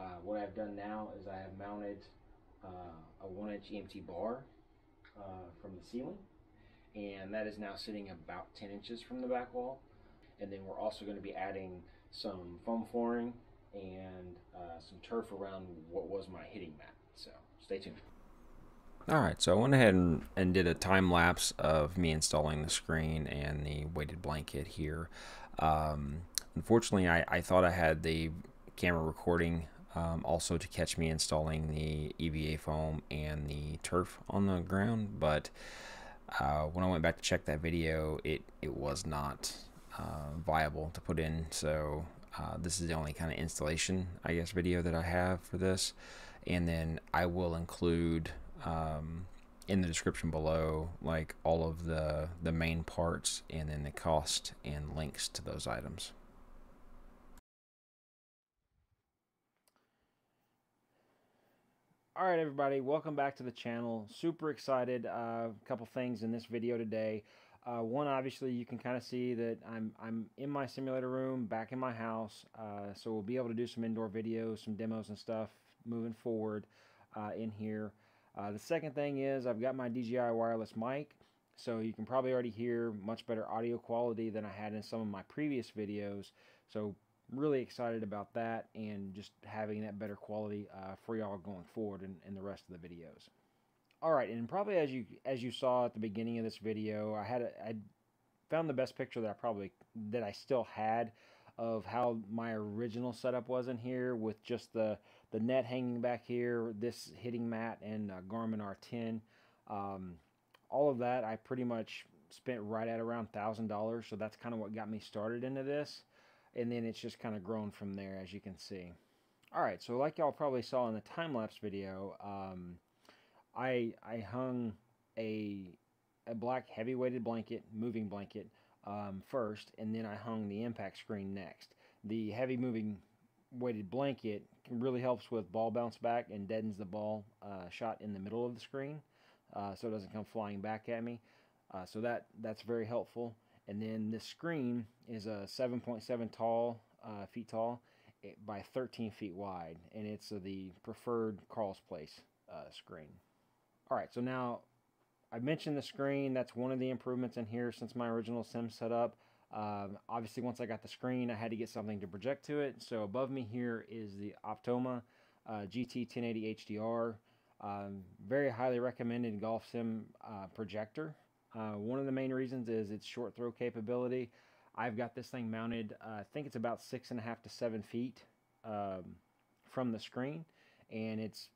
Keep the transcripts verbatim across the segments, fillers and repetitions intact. Uh, what I've done now is I have mounted uh, a one inch E M T bar uh, from the ceiling, and that is now sitting about ten inches from the back wall. And then we're also going to be adding some foam flooring and uh, some turf around what was my hitting mat. So stay tuned. All right, so I went ahead and, and did a time lapse of me installing the screen and the weighted blanket here. Um, unfortunately, I, I thought I had the camera recording um, also to catch me installing the E V A foam and the turf on the ground, but uh, when I went back to check that video, it, it was not uh, viable to put in. So uh, this is the only kind of installation, I guess, video that I have for this. And then I will include um, in the description below, like all of the, the main parts and then the cost and links to those items. All right, everybody, welcome back to the channel. Super excited. Uh, a couple things in this video today. Uh, one, obviously, you can kind of see that I'm, I'm in my simulator room, back in my house, uh, so we'll be able to do some indoor videos, some demos and stuff moving forward uh, in here. Uh, the second thing is I've got my D J I wireless mic, so you can probably already hear much better audio quality than I had in some of my previous videos, so really excited about that and just having that better quality uh, for y'all going forward in, in the rest of the videos. All right, and probably as you as you saw at the beginning of this video, I had a, I found the best picture that I probably that I still had of how my original setup was in here, with just the the net hanging back here, this hitting mat, and uh, Garmin R ten. Um, all of that I pretty much spent right at around a thousand dollars, so that's kind of what got me started into this, and then it's just kind of grown from there, as you can see. All right, so like y'all probably saw in the time lapse video, um, I, I hung a, a black heavy weighted blanket, moving blanket, um, first, and then I hung the impact screen next. The heavy moving weighted blanket really helps with ball bounce back and deadens the ball uh, shot in the middle of the screen, uh, so it doesn't come flying back at me. Uh, so that, that's very helpful. And then this screen is a seven point seven tall uh, feet tall by thirteen feet wide, and it's uh, the preferred Carl's Place uh, screen. All right, so now I mentioned the screen. That's one of the improvements in here since my original sim setup. Um, obviously, once I got the screen, I had to get something to project to it. So above me here is the Optoma uh, G T ten eighty H D R. Um, very highly recommended golf sim uh, projector. Uh, one of the main reasons is its short throw capability. I've got this thing mounted, uh, I think it's about six and a half to seven feet um, from the screen, and it's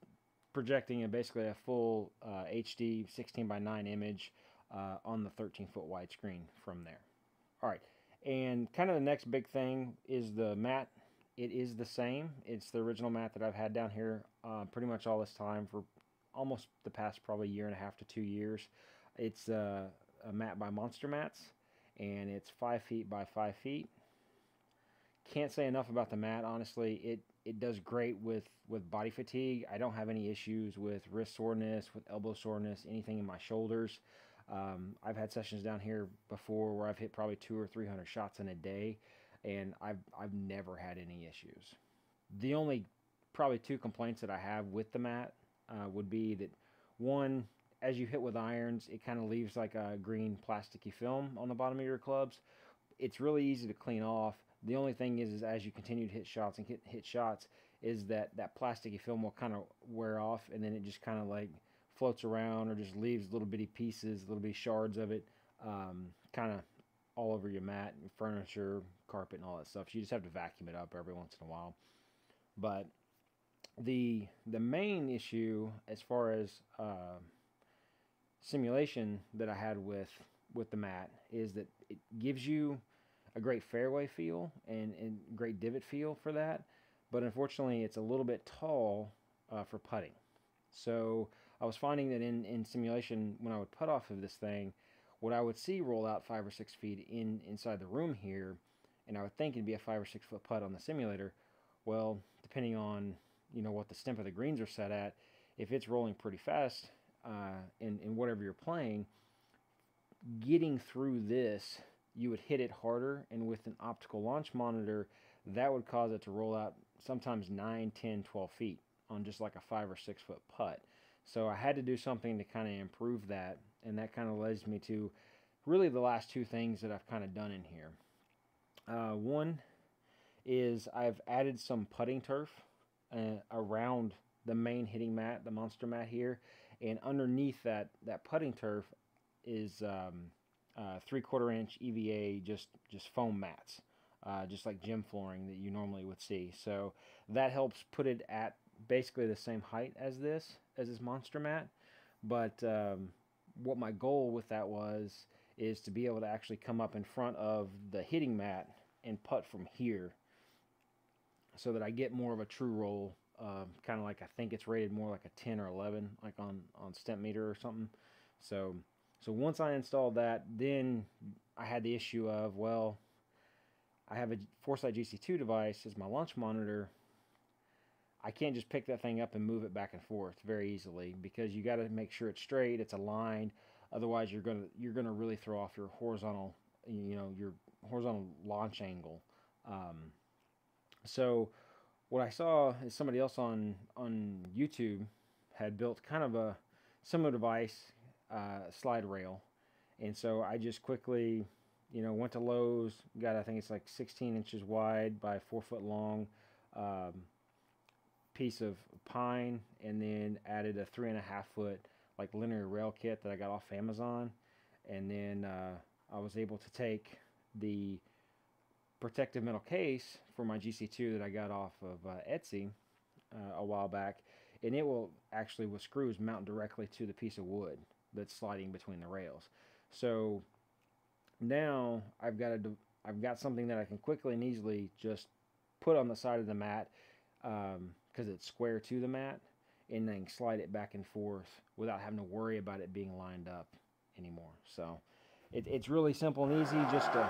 projecting a, basically a full uh, H D sixteen by nine image uh, on the thirteen foot wide screen from there. All right, and kind of the next big thing is the mat. It is the same. It's the original mat that I've had down here uh, pretty much all this time for almost the past probably year and a half to two years. It's uh, a mat by Monster Mats, and it's five feet by five feet. Can't say enough about the mat, honestly. It It does great with, with body fatigue. I don't have any issues with wrist soreness, with elbow soreness, anything in my shoulders. Um, I've had sessions down here before where I've hit probably two or three hundred shots in a day, and I've, I've never had any issues. The only probably two complaints that I have with the mat uh, would be that, one, as you hit with irons, it kind of leaves like a green plasticky film on the bottom of your clubs. It's really easy to clean off. The only thing is, is as you continue to hit shots and hit, hit shots, is that that plasticky film will kind of wear off, and then it just kind of like floats around or just leaves little bitty pieces, little bitty shards of it, um, kind of all over your mat and furniture, carpet, and all that stuff. So you just have to vacuum it up every once in a while. But the the main issue as far as uh, simulation that I had with with the mat is that it gives you a great fairway feel and, and great divot feel for that, but unfortunately it's a little bit tall uh, for putting. So I was finding that in, in simulation, when I would putt off of this thing, what I would see roll out five or six feet in inside the room here, and I would think it'd be a five or six foot putt on the simulator. Well, depending on you know what the stem of the greens are set at, if it's rolling pretty fast uh, in, in whatever you're playing, getting through this, you would hit it harder, and with an optical launch monitor, that would cause it to roll out sometimes nine, ten, twelve feet on just like a five or six foot putt. So I had to do something to kind of improve that, and that kind of leads me to really the last two things that I've kind of done in here. Uh, one is I've added some putting turf uh, around the main hitting mat, the monster mat here, and underneath that that putting turf is um, uh, three-quarter inch E V A just just foam mats, uh, just like gym flooring that you normally would see. So that helps put it at basically the same height as this as this monster mat. But um, what my goal with that was is to be able to actually come up in front of the hitting mat and putt from here, so that I get more of a true roll. Uh, kind of like, I think it's rated more like a ten or eleven, like on on step meter or something. So so once I installed that, then I had the issue of, well, I have a Foresight G C two device as my launch monitor. I can't just pick that thing up and move it back and forth very easily, because you got to make sure it's straight, it's aligned. Otherwise, you're gonna you're gonna really throw off your horizontal, you know, your horizontal launch angle. Um, so what I saw is somebody else on on YouTube had built kind of a similar device, uh, slide rail, and so I just quickly, you know, went to Lowe's, got, I think it's like sixteen inches wide by four foot long. Um, piece of pine, and then added a three and a half foot like linear rail kit that I got off Amazon, and then uh, I was able to take the protective metal case for my G C two that I got off of uh, Etsy uh, a while back, and it will actually, with screws, mount directly to the piece of wood that's sliding between the rails. So now I've got a I've got something that I can quickly and easily just put on the side of the mat, Um, because it's square to the mat, and then slide it back and forth without having to worry about it being lined up anymore. So it, it's really simple and easy just to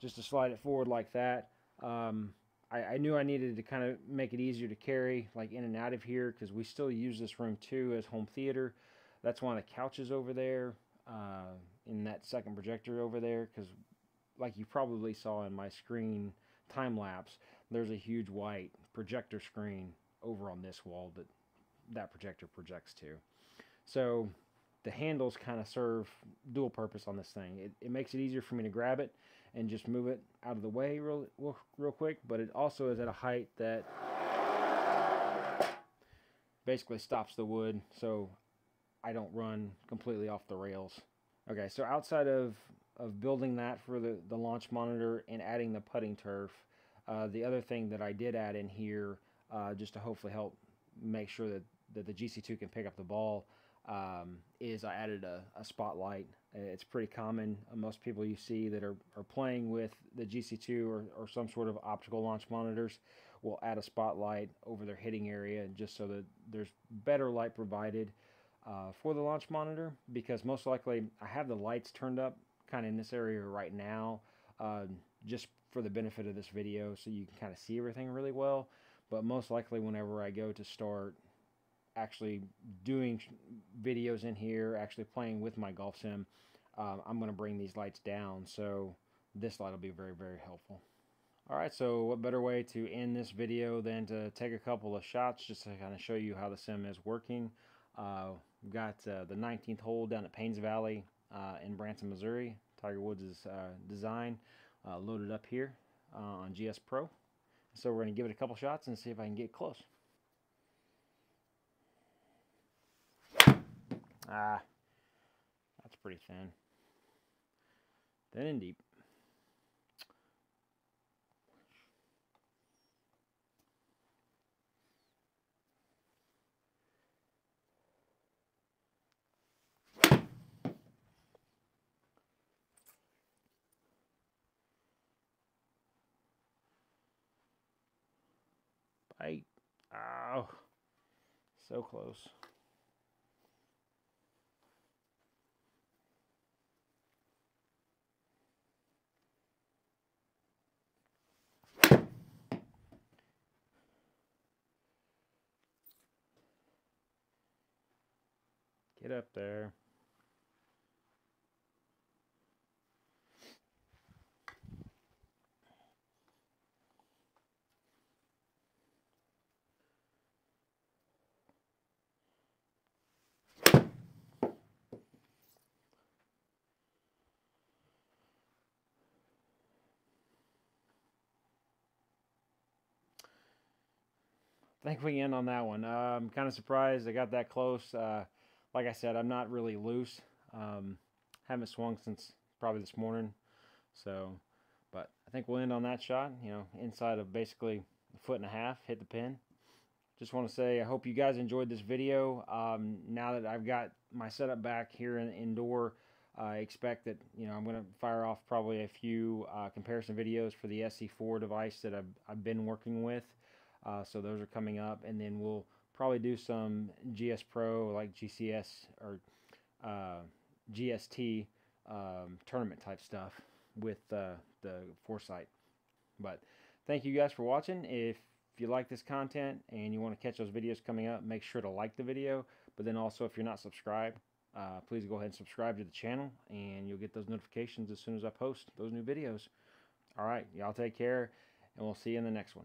just to slide it forward like that. Um, I, I knew I needed to kind of make it easier to carry, like, in and out of here, because we still use this room too as home theater. That's why the couch is over there, uh, in that second projector over there, because like you probably saw in my screen time-lapse, there's a huge white projector screen over on this wall that that projector projects to. So the handles kind of serve dual purpose on this thing. It, it makes it easier for me to grab it and just move it out of the way real, real, real quick, but it also is at a height that basically stops the wood, so I don't run completely off the rails. Okay, so outside of of building that for the, the launch monitor and adding the putting turf, uh, the other thing that I did add in here, uh, just to hopefully help make sure that, that the G C two can pick up the ball, um, is I added a, a spotlight. It's pretty common. Most people you see that are, are playing with the G C two or, or some sort of optical launch monitors will add a spotlight over their hitting area, just so that there's better light provided uh, for the launch monitor, because most likely I have the lights turned up kind of in this area right now, uh, just for the benefit of this video, so you can kind of see everything really well. But most likely whenever I go to start actually doing videos in here, actually playing with my golf sim, um, I'm going to bring these lights down, so this light will be very, very helpful. Alright, so what better way to end this video than to take a couple of shots just to kind of show you how the sim is working. Uh, we've got uh, the nineteenth hole down at Payne's Valley, Uh, in Branson, Missouri. Tiger Woods' uh, design uh, loaded up here uh, on G S Pro. So we're going to give it a couple shots and see if I can get close. Ah, that's pretty thin. Thin and deep. I, oh, so close. Get up there. I think we end on that one. Uh, I'm kind of surprised I got that close. Uh, like I said, I'm not really loose. Um, haven't swung since probably this morning. So, but I think we'll end on that shot. You know, inside of basically a foot and a half, hit the pin. Just want to say I hope you guys enjoyed this video. Um, now that I've got my setup back here in, indoor, I uh, expect that, you know, I'm going to fire off probably a few uh, comparison videos for the S C four device that I've, I've been working with. Uh, so those are coming up, and then we'll probably do some G S Pro, like G C S or uh, G S T um, tournament type stuff with uh, the Foresight. But thank you guys for watching. If If you like this content and you want to catch those videos coming up, make sure to like the video. But then also, if you're not subscribed, uh, please go ahead and subscribe to the channel, and you'll get those notifications as soon as I post those new videos. All right, y'all take care, and we'll see you in the next one.